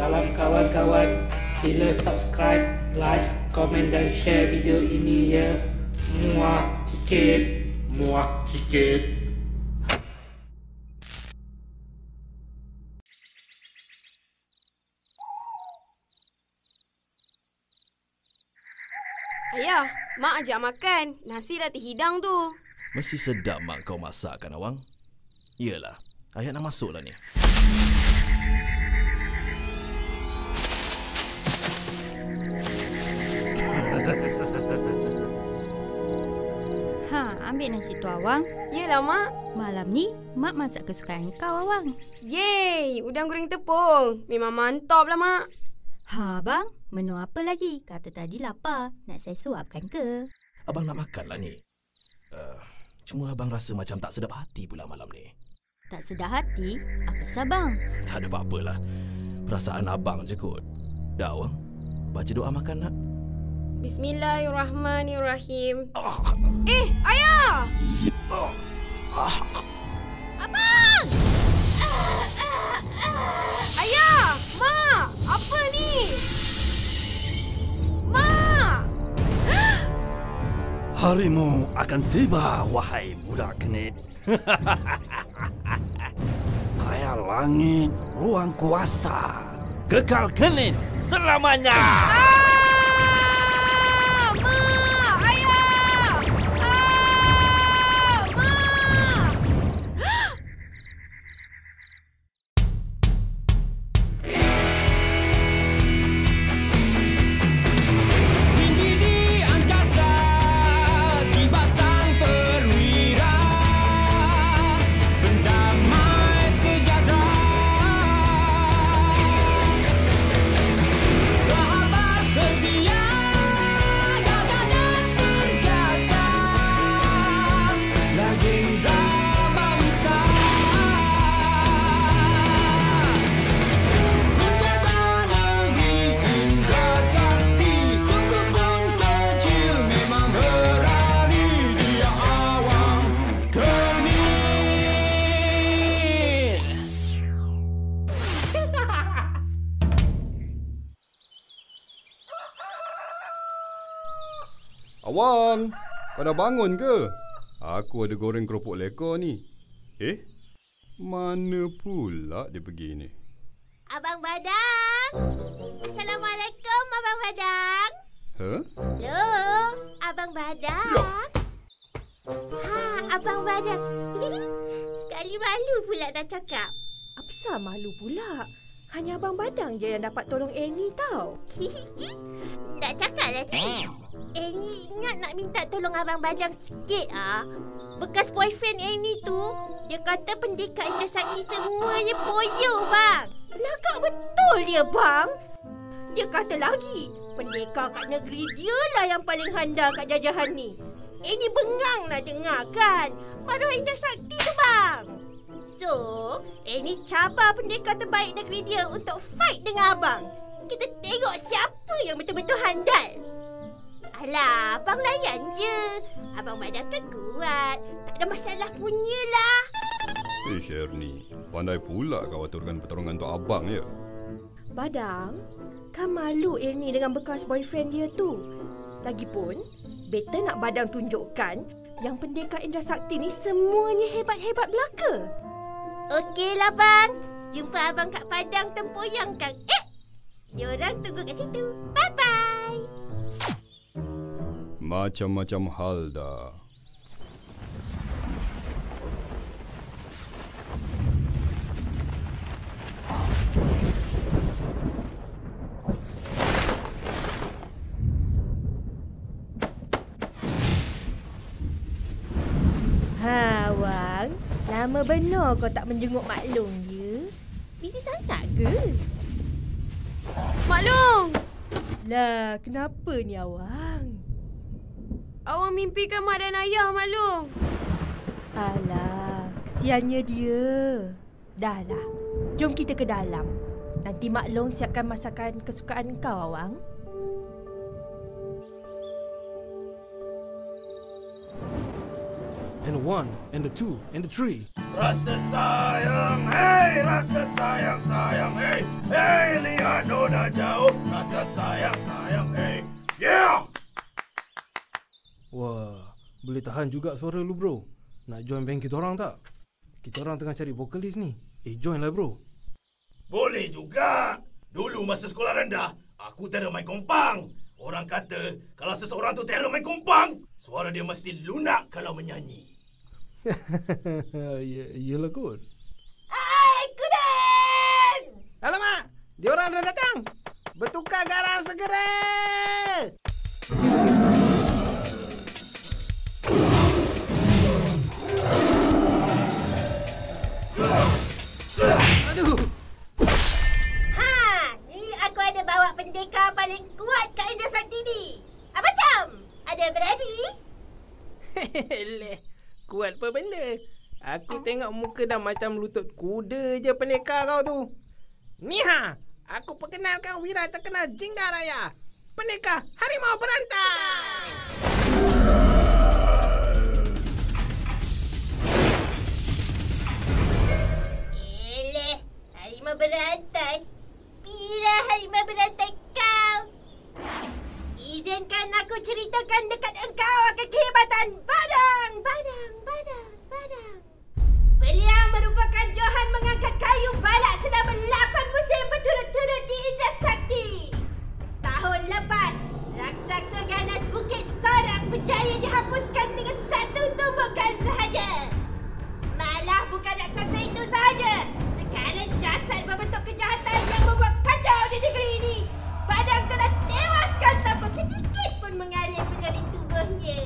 Salam kawan-kawan. Sila subscribe, like, komen dan share video ini ya. Muak sikit. Muak sikit. Ayah, Mak ajak makan. Nasi dah terhidang tu. Mesti sedap Mak kau masakkan, Awang. Iyalah, ayah nak masuklah ni. Ambil nasi tu, Awang. Yelah, Mak. Malam ni, Mak masak kesukaan kau, Awang. Yeay, udang goreng tepung. Memang mantap lah, Mak. Ha, Abang, menu apa lagi? Kata tadi lapar. Nak saya suapkan ke? Abang nak makan lah ni. Cuma Abang rasa macam tak sedap hati pula malam ni. Tak sedap hati? Apa sah, Abang? Tak ada apa-apalah. Perasaan Abang je kot. Dah, Awang. Baca doa makan nak. Bismillahirrahmanirrahim. Eh, ayah! Abang! Ayah! Mak! Apa ni? Mak! Harimu akan tiba, wahai budak kenit. Kaya langit, ruang kuasa. Kekal kenit selamanya! Ah! Mak! Ayah! Ah! Mak! Awang, kau dah bangun ke? Aku ada goreng keropok lekor ni. Eh? Mana pula dia pergi ni? Abang Badang! Assalamualaikum, Abang Badang! Huh? Hello, Abang Badang! Ya. Ha, Abang Badang. Sekali malu pula nak cakap. Apa sah malu pula? Hanya Abang Badang je yang dapat tolong Ernie tau. Nak cakap lah tadi. Ernie ingat nak minta tolong Abang Badang sikit ah. Bekas boyfriend Ernie tu, dia kata pendekar Indosakti semuanya boyo bang. Lagak betul dia bang. Dia kata lagi, pendekar kat negeri dia lah yang paling handal kat jajahan ni. Ernie bengang lah dengar kan. Baru Indosakti tu bang. So, Ernie cabar pendekar terbaik negeri dia untuk fight dengan abang. Kita tengok siapa yang betul-betul handal. Alah, abang layan je. Abang Badang kan kuat. Tak ada masalah punyalah. Eh, Ernie. Pandai pula kau aturkan pertarungan untuk abang ya. Badang, kan malu Ernie dengan bekas boyfriend dia tu. Lagipun, better nak Badang tunjukkan yang pendekar Indrasakti ni semuanya hebat-hebat belaka. Okeylah bang. Jumpa abang kat padang tempoyang kan. Eh. Diorang tunggu kat situ. Bye-bye. Macam-macam hal dah. Ha, Wang. Lama benar kau tak menjenguk Mak Long, ya? Busy sangat ke? Mak Long! Lah, kenapa ni, Awang? Awang mimpikan Mak dan Ayah, Mak Long. Alah, kesiannya dia. Dahlah, jom kita ke dalam. Nanti Mak Long siapkan masakan kesukaan kau, Awang. And one, and the two, and the three. Rasa sayang, hey! Rasa sayang, sayang, hey! Hey, Leon! Tidak nona jauh, rasa sayang-sayang, eh. Yeah! Wah, boleh tahan juga suara lu, bro. Nak join band kita orang tak? Kita orang tengah cari vokalis ni. Eh, join lah, bro. Boleh juga. Dulu masa sekolah rendah, aku terror main kompang. Orang kata, kalau seseorang tu terror main kompang, suara dia mesti lunak kalau menyanyi. Yelah kot. Hai, Kuden! Alamak! Diorang dah datang. Bertukar garam segera. Aduh. Ha, ni aku ada bawa pendekar paling kuat kat Indosakti ni. Apa macam? Ada berani? Leh, kuat apa benda? Aku tengok muka dah macam lutut kuda je pendekar kau tu. Ni ha. Aku perkenalkan wira terkenal Jenggala Raya, Pendekar Harimau Berantai. Eleh, Harimau Berantai? Bila Harimau Berantai kau? Izinkan aku ceritakan dekat engkau akan kehebatan Badang. Beliau merupakan johan mengangkat kayu balak selama 8 musim berturut-turut di Indrasakti. Tahun lepas, raksasa ganas bukit Sorak berjaya dihapuskan dengan satu tumbukan sahaja. Malah bukan raksasa itu sahaja, segala jasad berbentuk kejahatan yang membuat kacau di negeri ini. Badang telah tewaskan tanpa sedikit pun mengalir penyeri tubuhnya.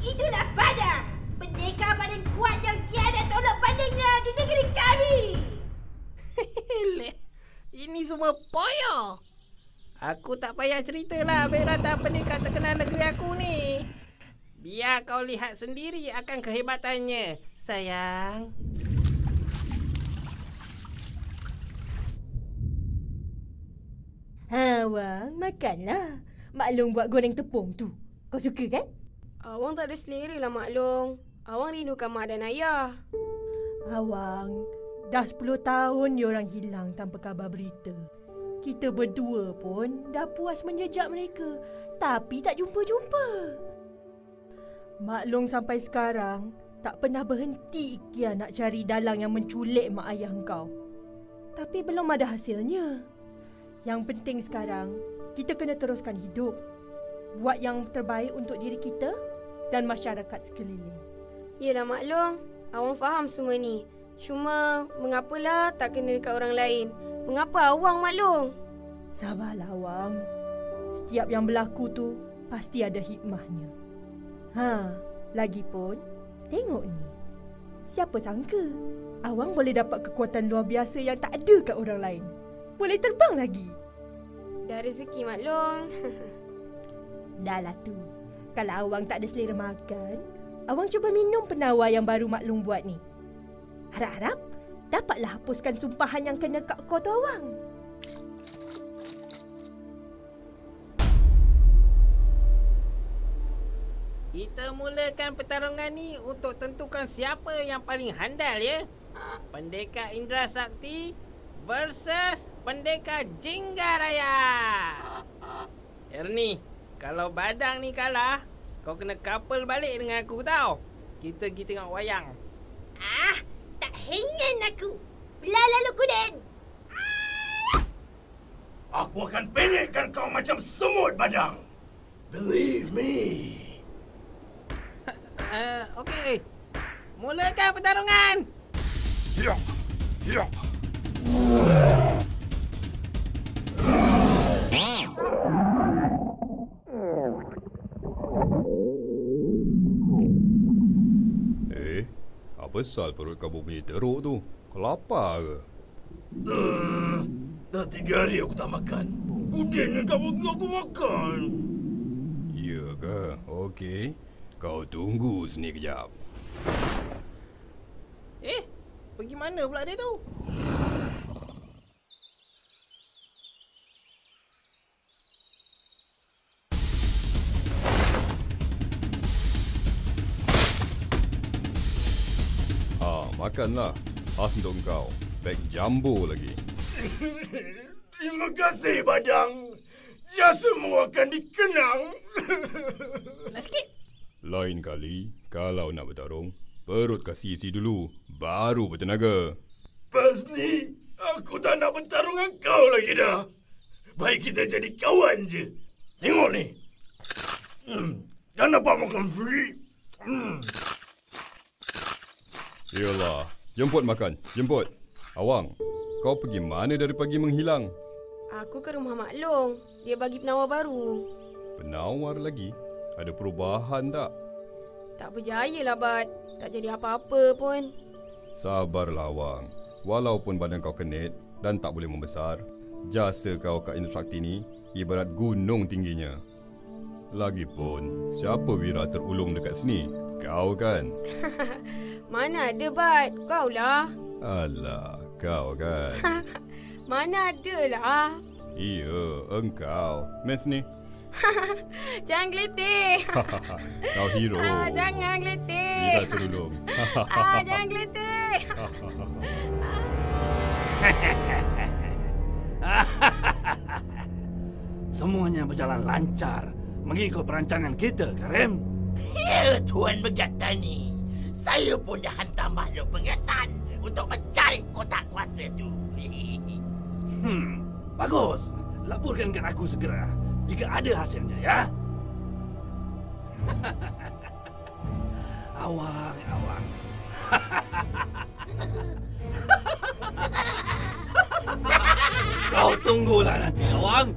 Itulah Badang, pendekar paling kuat yang tiada tolak pandangnya di negeri kami. Ini semua poyo. Aku tak payah ceritalah berata pendekar terkenal negeri aku ni. Biar kau lihat sendiri akan kehebatannya, sayang. Awang, makanlah. Mak Long buat goreng tepung tu. Kau suka kan? Awang tak ada selera lah, Mak Long. Awang rindukan mak dan ayah. Awang, dah 10 tahun diorang hilang tanpa kabar berita. Kita berdua pun dah puas menjejak mereka, tapi tak jumpa-jumpa. Mak Long sampai sekarang tak pernah berhenti ikhtiar nak cari dalang yang menculik mak ayah kau. Tapi belum ada hasilnya. Yang penting sekarang, kita kena teruskan hidup. Buat yang terbaik untuk diri kita dan masyarakat sekeliling. Yelah Mak Long, awang faham semua ni. Cuma, mengapalah tak kena dekat orang lain? Mengapa awang, Mak Long? Sabarlah awang. Setiap yang berlaku tu, pasti ada hikmahnya. Lagipun, tengok ni. Siapa sangka, awang boleh dapat kekuatan luar biasa yang tak ada kat orang lain. Boleh terbang lagi. Dah rezeki, Mak Long. Dah lah tu. Kalau awang tak ada selera makan, awang cuba minum penawar yang baru Mak Long buat ni. Harap-harap dapatlah hapuskan sumpahan yang kena kat kau tu awang. Kita mulakan pertarungan ni untuk tentukan siapa yang paling handal ya. Pendekar Indrasakti versus Pendekar Jenggala Raya. Ernie, kalau Badang ni kalah, kau kena couple balik dengan aku tau. Kita pergi tengok wayang. Tak hengen aku. Belah lalu Kuden. Aku akan pelikkan kau macam semut, Badang. Believe me. Okey. Mulakan pertarungan. Ya. Besar perut kamu punya teruk tu. Kau lapar ke? Dah 3 hari aku tak makan. Kuden tak bagi aku makan. Ya ke? Okey. Kau tunggu sini kejap. Pergi mana pula dia tu? Makanlah. Hasilan kau. Beg jambu lagi. Terima kasih, Badang. Jasamu akan dikenang. Sikit. Lain kali, kalau nak bertarung, perut kasih isi dulu, baru bertenaga. Pas ni, aku tak nak bertarung dengan kau lagi dah. Baik kita jadi kawan je. Tengok ni. Dah nampak makan free. Yelah, jemput makan. Jemput. Awang, kau pergi mana dari pagi menghilang? Aku ke rumah Mak Long. Dia bagi penawar baru. Penawar lagi? Ada perubahan tak? Tak berjayalah, Bad. Tak jadi apa-apa pun. Sabarlah, Awang. Walaupun badan kau kenit dan tak boleh membesar, jasa kau kat Indosakti ni ibarat gunung tingginya. Lagipun, siapa wira terulung dekat sini? Kau kan? Mana ada, Bad. Kau lah. Alah, kau kan? Mana ada lah. Iya, engkau. Mes ni. Jangan geletih. Kau hero. Jangan geletih. Bila terulung. Jangan geletih. Semuanya berjalan lancar mengikut perancangan kita, Karim. Ya, Tuan Megatani. Saya pun dah hantar makhluk pengesan untuk mencari kotak kuasa tu. Bagus. Laporkan ke aku segera jika ada hasilnya, ya? Awang, awang. Kau tunggulah nanti, awang.